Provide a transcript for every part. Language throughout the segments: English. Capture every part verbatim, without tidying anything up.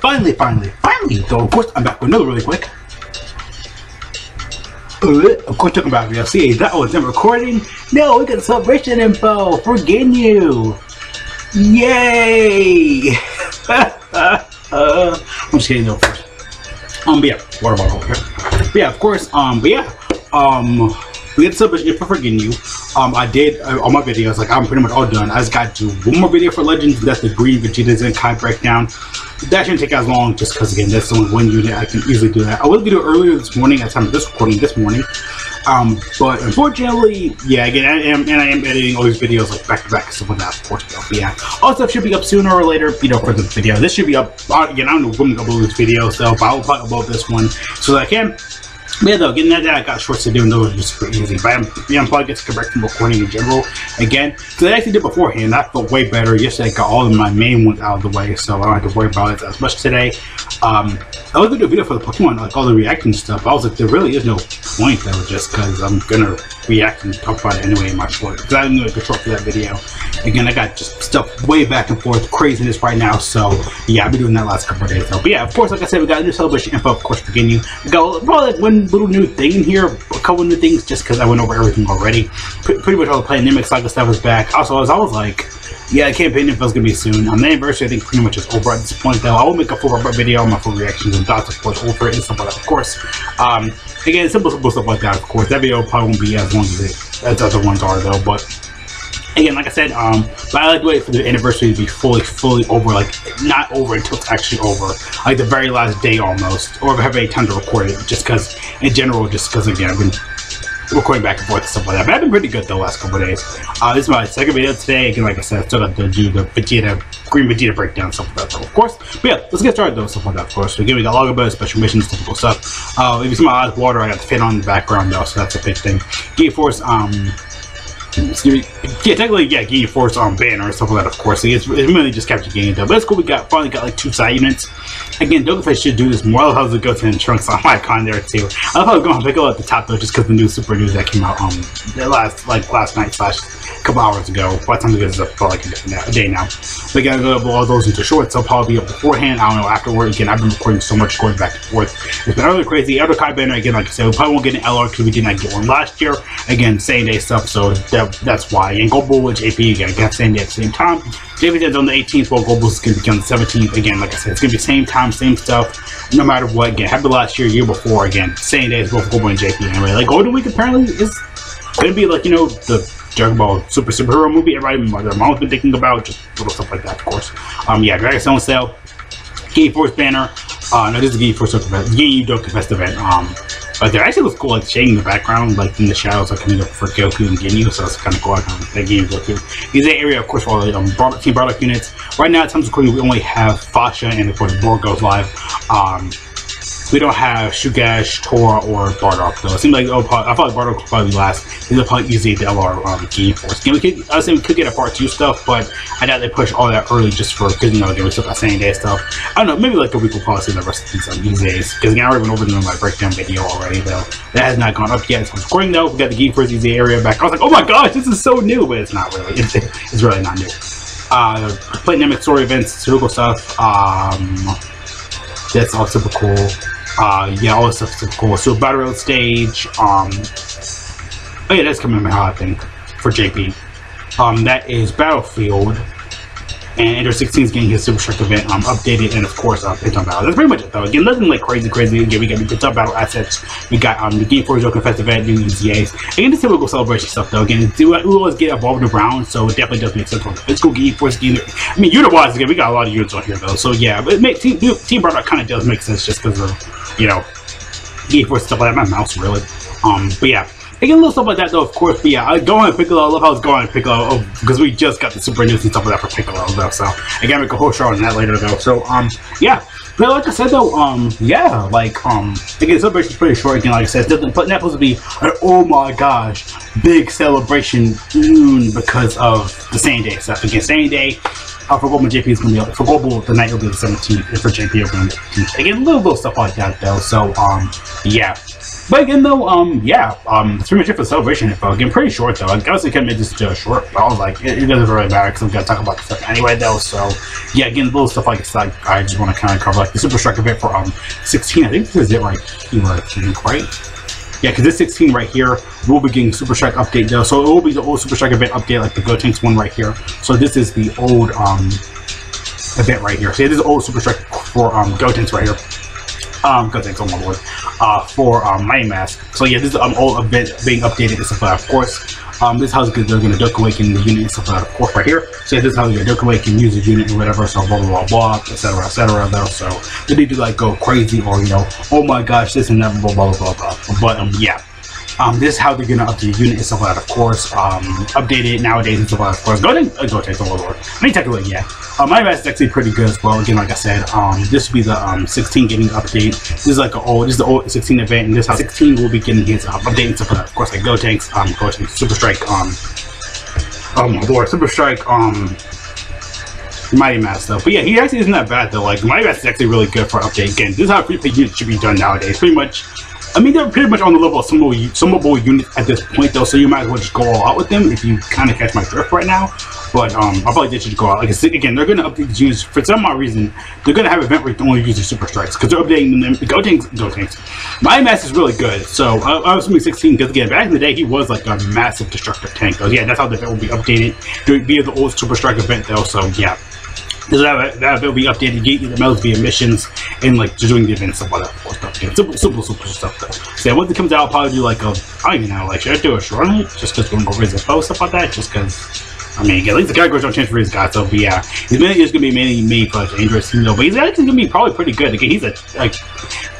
Finally, finally, finally! So of course I'm back with another really quick. Uh, of course talking about V L C. That was them recording. No, we got celebration info for Ginyu. Yay! uh, I'm just kidding though. Um, but yeah, water bottle here. But yeah, of course. Um, but yeah, um, we got celebration info for Ginyu. Um, I did uh, all my videos. Like I'm pretty much all done. I just got to do one more video for Legends. That's the Green Vegeta Zenkai breakdown. That shouldn't take as long, just because again that's only one unit. I can easily do that. I was gonna do it earlier this morning at the time of this recording this morning, um, but unfortunately, yeah, again, I am, and I am editing all these videos like back to back and stuff like that, of course. But yeah, all stuff should be up sooner or later, you know, for the video. This should be up again. I don't know when to upload this video, so but I will probably upload this one so that I can. But yeah, though, getting that, I got shorts to do, and those are just super easy. But I'm, yeah, I'm probably gets correct from recording in general again. So I actually did beforehand. That felt way better. Yesterday, I got all of my main ones out of the way, so I don't have to worry about it as much today. Um, I was gonna do a video for the Pokemon, like all the reacting stuff. I was like, there really is no point though, just because I'm gonna react and talk about it anyway in my short. Because I didn't know the short for that video. Again, I got just stuff way back and forth, craziness right now. So yeah, I'll be doing that last couple of days though. But yeah, of course, like I said, we got a new celebration info. Of course, Ginyu. We got probably like one little new thing in here, a couple new things, just because I went over everything already. P pretty much all the Platinemic saga stuff is back. Also, as I was like, yeah, the campaign info's gonna be soon. Um, the anniversary I think pretty much is over at this point though. I will make a full video on my full reactions and thoughts of course over it and stuff like that, of course. Um, again, simple, simple stuff like that, of course. That video probably won't be as long as it as other ones are though, but again, like I said, um, but I like to wait for the anniversary to be fully, fully over, like, not over until it's actually over. Like, the very last day almost, or if I have any time to record it, just because, in general, just because, again, I've been recording back and forth and stuff like that. But I've been pretty good, though, the last couple of days. Uh, this is my second video today. Again, like I said, I still got to do the Vegeta, Green Vegeta breakdown, stuff like that, though, of course. But yeah, let's get started, though, stuff like that, of course. So again, we got Logobus, special missions, typical stuff. Uh, if you see my eyes water, I got the fan on in the background, though, so that's a big thing. Ginyu Force, um... Excuse me. Yeah, technically, yeah, Ginyu Force on um, banner and stuff like that, of course. It's, it's really just capture Ginyu though. But that's cool. We got finally got like two side units. Again, Dokkan Fest should do this more. I love how the Goten and Trunks on icon there too. I love how it's going to Piccolo at the top though, just because the new super news that came out um last like last night slash a couple hours ago. By the time it goes up for like a day now. But again, I'm gonna blow all those into shorts. I'll probably be up beforehand. I don't know afterward. Again, I've been recording so much going back and forth. It's been really crazy. Elder Kai banner again, like I said, we probably won't get an L R because we did not get one last year. Again, same day stuff. So that That's why. And Goldbull with J P again, got same day at the same time. J P is on the eighteenth, while Goldbull is going to be on the seventeenth. Again, like I said, it's going to be same time, same stuff, no matter what. Again, happened last year, year before. Again, same day as both Goldbull and J P. Anyway, like Golden Week apparently is going to be like, you know, the Dragon Ball Super Superhero movie everybody, their mom's been thinking about, just little stuff like that, of course. Um, yeah, Dragon Stone Sale, Ginyu Force banner. Uh, no, this is Ginyu Force event, Ginyu Dokkan Fest event. Um. But there actually looks cool, like shading in the background, like in the shadows, like coming up for Goku and Ginyu, so it's kind of cool. I kind of that Ginyu Goku. He's that area, of course, for all the um, Bardock, Team Bardock units. Right now, at times recording, we only have Fasha and, of course, Board goes live. Um, we don't have Shugesh, Tora, or Bardock, though. It seems like, oh, I thought Bardock will probably be last. These are probably easy at the L R um, Ginyu Force. Again, we could, I was saying we could get a part two stuff, but I doubt they push all that early just for, because, you know, again, we still got same day stuff. I don't know, maybe like a week will probably see the rest of these um, E Zas, because I already went over them in my breakdown video already, though. That has not gone up yet. So, recording, though, we got the Ginyu Force E Z area back. I was like, oh my gosh, this is so new, but it's not really. It's, it's really not new. Uh, Platinemic story events, Sudoku stuff, um, that's all super cool. Uh, yeah, all this stuff's super cool. So, Battle Royale stage, um, oh yeah, that's coming in my hot thing for J P. Um, that is Battlefield, and Android sixteen is getting his Super Strike event um, updated, and of course, uh, Pit Top Battle. That's pretty much it though. Again, nothing like crazy, crazy. Again, we got the Pit Top Battle assets, we got um, the Ginyu Force Dokkan Fest event, new E Z As. Again, this typical celebration stuff though. Again, we always get evolved around, so it definitely does make sense for the physical Ginyu Force. I mean, unit wise, again, we got a lot of units on here though, so yeah, but it makes, Team, team Bardock kind of does make sense just because of, you know, Ginyu Force stuff like that. My mouse, really. Um, but yeah. Again, little stuff like that though, of course, but yeah, I go on Piccolo, I love how it's going on Piccolo, because oh, we just got the super news and stuff like that for Piccolo though, so, again, make a whole show on that later though, so, um, yeah, but like I said though, um, yeah, like, um, again, the celebration's pretty short, again, like I said, it's definitely, but supposed to be an, oh my gosh, big celebration noon because of the same day stuff, again, same day, uh, for Goldman J P is going to be, for Goldman, the night will be the seventeenth, and for J P, it'll be the eighteenth, again, little, little stuff like that though, so, um, yeah. But again, though, um, yeah, um, it's pretty much it for the celebration info. Again, pretty short, though. I honestly kind of made this uh, short, but I was like, it, it doesn't really matter because I'm going to talk about the stuff anyway, though. So, yeah, again, little stuff like this, like, I just want to kind of cover, like, the Super Strike event for um sixteen. I think this is it right here, right? Yeah, because this sixteen right here will be getting Super Strike update though, so it will be the old Super Strike event update, like the Gotenks one right here. So this is the old um event right here. So yeah, this is old Super Strike for um Gotenks right here. Um Gotenks, oh my lord. Uh for um Mighty Mass. So yeah, this is um old event being updated and stuff like that, of course. Um this is how they're gonna Dokkan Awaken the unit and stuff like that, of course, right here. So yeah, this is how they're gonna Dokkan Awaken use the unit and whatever, so blah blah blah blah, et cetera et cetera though. So they need to like go crazy or you know, oh my gosh, this and that blah blah blah blah. But um yeah. Um, this is how they're gonna update the unit and stuff like that, of course. Um, update it nowadays and stuff like that, of course. Go ahead and go take the Lord. I mean, technically, yeah. Uh, my advice is actually pretty good as well. Again, like I said, um, this will be the um, sixteen getting update. This is like an old, this is the old sixteen event, and this how sixteen will be getting his um, update and stuff like that, of course. Like Gotenks, um, Gotenks, Super Strike, um, oh my lord, Super Strike, um, Mighty Mass though. But yeah, he actually isn't that bad though. Like, Mighty Mass is actually really good for update. Again, this is how free play units should be done nowadays. Pretty much. I mean, they're pretty much on the level of summable units at this point, though, so you might as well just go all out with them if you kind of catch my drift right now. But um, I probably did just go out. Like I said, again, they're going to update the units. For some odd reason, they're going to have an event where you can only use the Super Strikes because they're updating them. Gotenks, Gotenks. My mass is really good, so uh, I was assuming sixteen because, again, back in the day, he was like a massive destructive tank. Though. Yeah, that's how the event will be updated via the old Super Strike event, though, so yeah. So that, that will be updated, you get the medals via missions, and like doing the events and all that cool stuff. Yeah, simple, simple, simple stuff though. So yeah, once it comes out, I'll probably do like a, I don't even know, like, should I do a short on it? Just because we're going to go raise a post, stuff like that, just because. I mean, again, at least the categories don't change for his guy, so but yeah. His minute is going to be mainly made for like Android sixteen, though, but he's actually going to be probably pretty good. Again, he's a, like,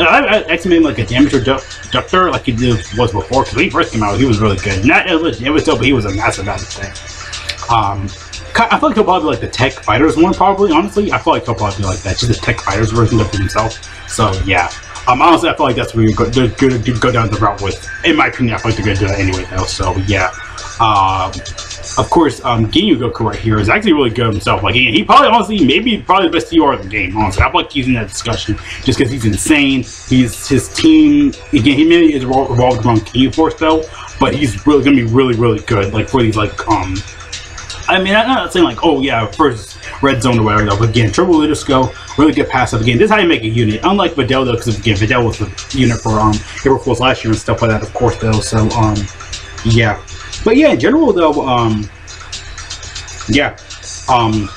I actually made him like a damage reductor like he did, was before, because when he first came out, he was really good. Not as much damage though, but he was a massive, massive thing. Um, I feel like he'll probably be like the Tech Fighters one, probably, honestly. I feel like he'll probably be like that, just the Tech Fighters version of himself. So, yeah. Um, honestly, I feel like that's where you're go they're going to go down the route with. In my opinion, I feel like they're going to do that anyway, though. So, yeah. Um, of course, um, Ginyu Goku right here is actually really good himself. Like, he probably, honestly, maybe probably the best T R of the game, honestly. I feel like he's in that discussion just because he's insane. He's his team. Again, he mainly is revolved around Ginyu Force, though. But he's really going to be really, really good, like, for these, like, um... I mean, I'm not saying like, oh yeah, first Red Zone or whatever though, but again, Triple Leaders go, really good passive again. This is how you make a unit, unlike Videl though, because again, Videl was the unit for um, April Fool's last year and stuff like that, of course though, so um, yeah. But yeah, in general though, um, yeah, um,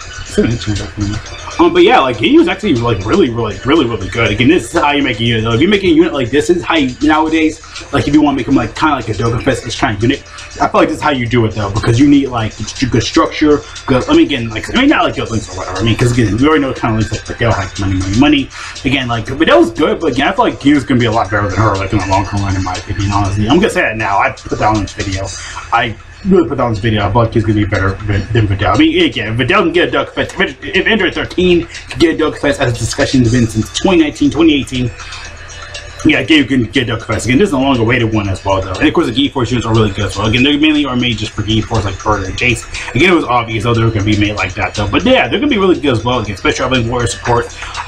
Um, but yeah, like he was actually like really, really, really, really good. Again, this is how you make a unit. Though. If you make a unit like this, this is how you nowadays. Like if you want to make them like kind of like a Dokkan Fest kind of unit, I feel like this is how you do it though, because you need like good structure. Good, I mean, again, like I mean, not like those links or whatever. I mean, because again, we already know kind of links like Videl like money, money, money. Again, like but that was good. But again, I feel like Ginyu is gonna be a lot better than her, like in the long run, in my opinion. Honestly, I'm gonna say that now. I put that on this video. I. Really put down this video, I feel like he's gonna be better than Videl. I mean, again, if Videl can get a Dokkan Fest, if Android thirteen can get a Dokkan Fest as a discussion has been since twenty nineteen, twenty eighteen, yeah, Ginyu can get a Dokkan Fest. Again, this is a longer awaited one as well, though. And of course, the Ginyu Force units are really good as well. Again, they mainly are made just for Ginyu Force, like Burter and Jeice. Again, it was obvious, though, they were gonna be made like that, though. But yeah, they're gonna be really good as well. Again, especially having warrior support,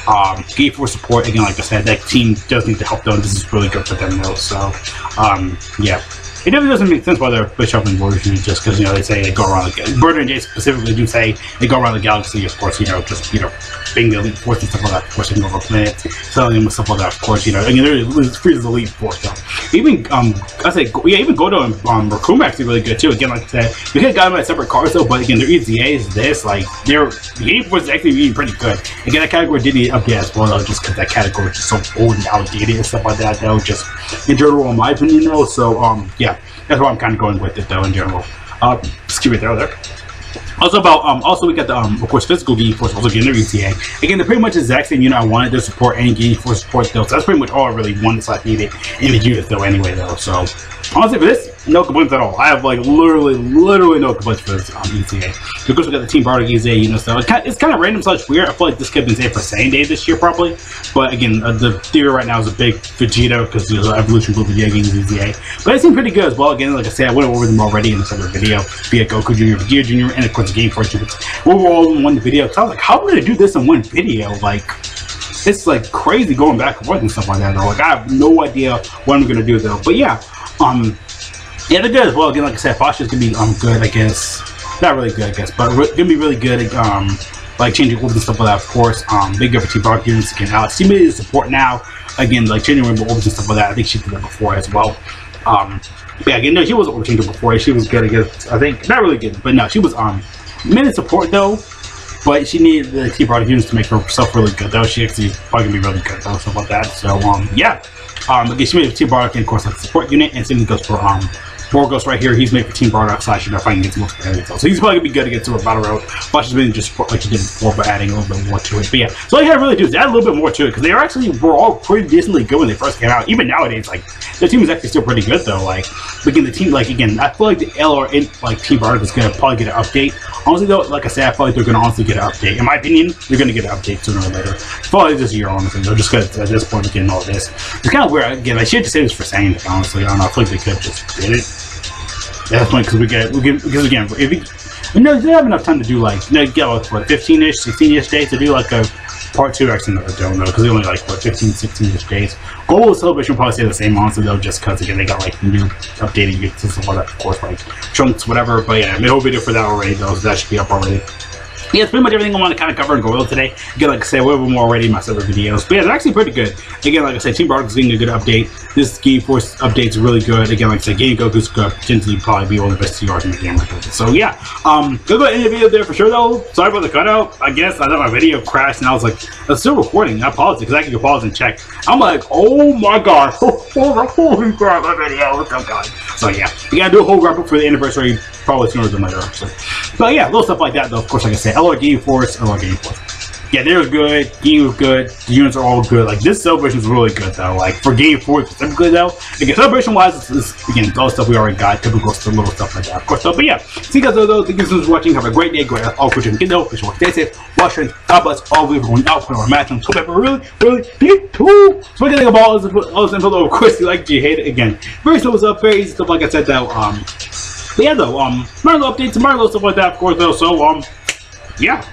um, Ginyu Force support. Again, like I said, that team does need to help, though. This is really good for them, though. So, um, yeah. It definitely doesn't make sense why they're bishop up in borders just because, you know, they say they go around the galaxy. Burter and Jeice specifically do say they go around the galaxy, of course, you know, just, you know, being the elite force and stuff like that, of course, and over planets, selling them with stuff like that, of course, you know, and they're freezes the elite force, though. Even, um, I say, yeah, even Guldo and um, Recoome are actually really good, too. Again, like I said, we could have gotten them at separate cars, though, but again, their E Z A is this, like, their the elite force is actually being pretty good. Again, that category did need update as well, though, just because that category is just so old and outdated and stuff like that, though, just in general, in my opinion, though, so, um, yeah. That's why I'm kind of going with it though in general. Uh, excuse me, there, there. Also about um, also we got the um, of course physical Ginyu Force also getting their E Z A. Again, they're pretty much the exact same unit I wanted their support and Ginyu Force support though. So that's pretty much all I really wanted slash needed in the unit though anyway though. So honestly for this, no complaints at all. I have like literally, literally no complaints for this um, E Z A. Of course we got the Team Bardock E Z A, you know, so it's kind of, it's kind of random slash weird. I feel like this could have been saved for same day this year probably. But again, uh, the theory right now is a big Vegeta because there's an evolution Blue Vegeta getting E Z A. But it seemed pretty good as well. Again, like I said, I went over them already in the separate video via Goku Junior, Vegeta Junior, and of course Ginyu Force units. We were all in one video because I was like, how am I going to do this in one video? Like, it's like crazy going back and forth and stuff like that though. Like I have no idea what I'm gonna do though. But yeah, um, yeah, they're good as well. Again, like I said, Fasha's gonna be um good, I guess. Not really good, I guess, but re gonna be really good. Um, like changing orbs and stuff like that, of course. Um, big effort to T-Bark units again. Alex, she made the support now. Again, like changing orbs and stuff like that. I think she did that before as well. Um, but yeah, again, no, she was orb changer before. She was good, I guess. I think not really good, but no, she was um minute support though. But she needed the T-Bark units to make herself really good though. She actually probably gonna be really good though, stuff like that. So um yeah. Um again, she made the T-Bark and of course like support unit, and same goes for um Borgos right here. He's made for Team Bardock slash, you know, fighting against multiple enemies. So he's probably gonna be good against Super Battle Royale. But she's been just support like she did before, but adding a little bit more to it. But yeah, so all you gotta really do is add a little bit more to it, because they are actually were all pretty decently good when they first came out. Even nowadays, like their team is actually still pretty good though. Like again, the team, like again, I feel like the L R like Team Bardock is gonna probably get an update. Honestly though, like I said, I feel like they're gonna honestly get an update. In my opinion, they're gonna get an update sooner or later. Probably this year, honestly. They're just good at this point getting all this. It's kind of weird. Again, I should just say this for saying it. Honestly, I don't know. I feel like they could just did it. That's funny because we get we get because again if we, you know, they have enough time to do like you know, get like what fifteen-ish, sixteen-ish days to do like a part two actually no, I don't know because they only like what fifteen, sixteen-ish days. Global Celebration will probably stay the same honestly though, just because again they got like new updated units and stuff like that, of course, like chunks whatever. But yeah, I made a whole video for that already though, so that should be up already. Yeah, it's pretty much everything I want to kind of cover and go over today. Again, like I said, we're more already in my other videos. But yeah, they're actually pretty good. Again, like I said, Team Bardock is getting a good update. This Ginyu Force update's really good. Again, like I said, Ginyu Goku's going to potentially probably be one of the best T Rs in the game. So yeah, um, go go end the video there for sure though. Sorry about the cutout. I guess I thought my video crashed and I was like, I'm still recording. I paused it because I could pause and check. I'm like, oh my god, holy crap, my video was so good. So yeah, we gotta do a whole wrap up for the anniversary, probably sooner than later. So, but yeah, little stuff like that though. Of course, like I said, L R Ginyu Force, L R Ginyu Force. Yeah, they're good. Ginyu was good. The units are all good. Like this celebration is really good though. Like for Ginyu Force specifically though. Again, celebration wise, it's, it's again it's all stuff we already got. Typical little stuff like that, of course. So, but yeah, see you guys though. though. Thank you so much for watching. Have a great day. Great all Christian kiddo. Fish watch. Stay safe. Wash your hands. God bless all of you for going out for our matchups. Hope everyone really, really big too. Speaking of all this, all this info, of course, you like, you hate it again. Very slow stuff. Very easy stuff. Like I said though. Um. But yeah though, um, Mario updates, Mario stuff like that, of course though, so um, yeah,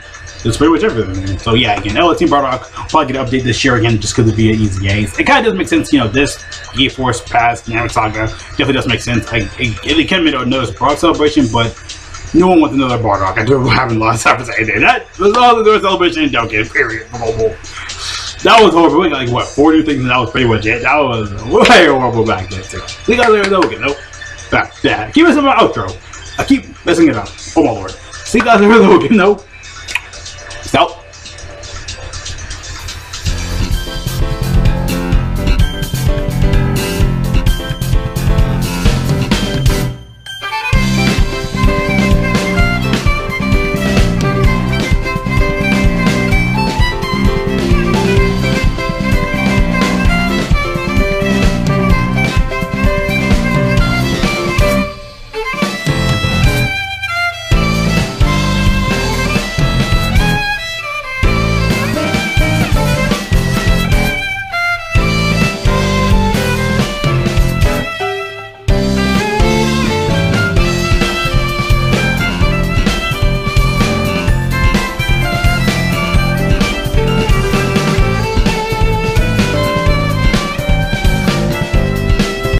it's pretty much everything, man. So yeah, again, L R Team Bardock probably get an update this year again, just because it'd be an easy A's. It kind of does make sense, you know, this Ginyu Force past Namek Saga definitely does make sense. I, it, it can be another Bardock celebration, but no one wants another Bardock. I do have a lot of time to say that. That was all the celebration in Dokkan, period. That was horrible. We got like, what, forty things, and that was pretty much it. That was way horrible back then, too. We got there though, again, though. Back, back. Keep messing up my outro. I keep messing it up. Oh my lord. See you guys in the video, you know?